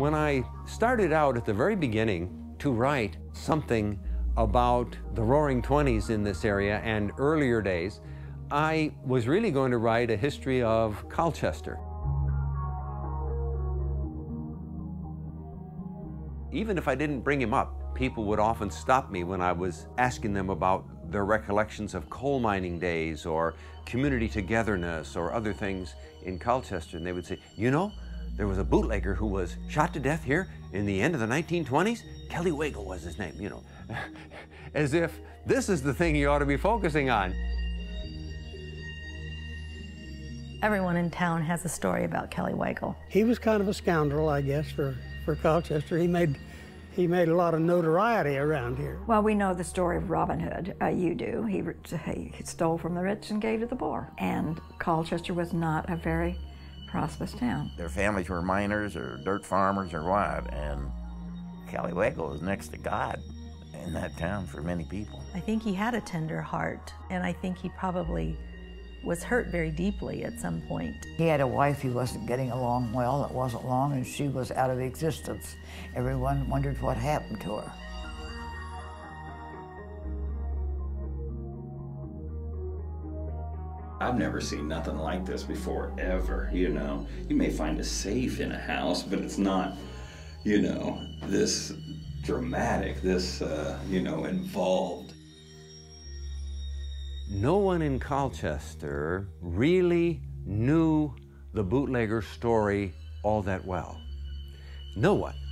When I started out at the very beginning to write something about the Roaring Twenties in this area and earlier days, I was really going to write a history of Colchester. Even if I didn't bring him up, people would often stop me when I was asking them about their recollections of coal mining days or community togetherness or other things in Colchester. And they would say, you know, there was a bootlegger who was shot to death here in the end of the 1920s. Kelly Wagle was his name, you know. As if this is the thing you ought to be focusing on. Everyone in town has a story about Kelly Wagle. He was kind of a scoundrel, I guess, for Colchester. He made a lot of notoriety around here. Well, we know the story of Robin Hood. You do. He stole from the rich and gave to the poor. And Colchester was not a very prosperous town. Their families were miners or dirt farmers or what, and Kelly Wagle was next to God in that town for many people. I think he had a tender heart, and I think he probably was hurt very deeply at some point. He had a wife who wasn't getting along well. It wasn't long, and she was out of existence. Everyone wondered what happened to her. I've never seen nothing like this before, ever, you know. You may find a safe in a house, but it's not, you know, this dramatic, this, you know, involved. No one in Colchester really knew the bootlegger story all that well. No one.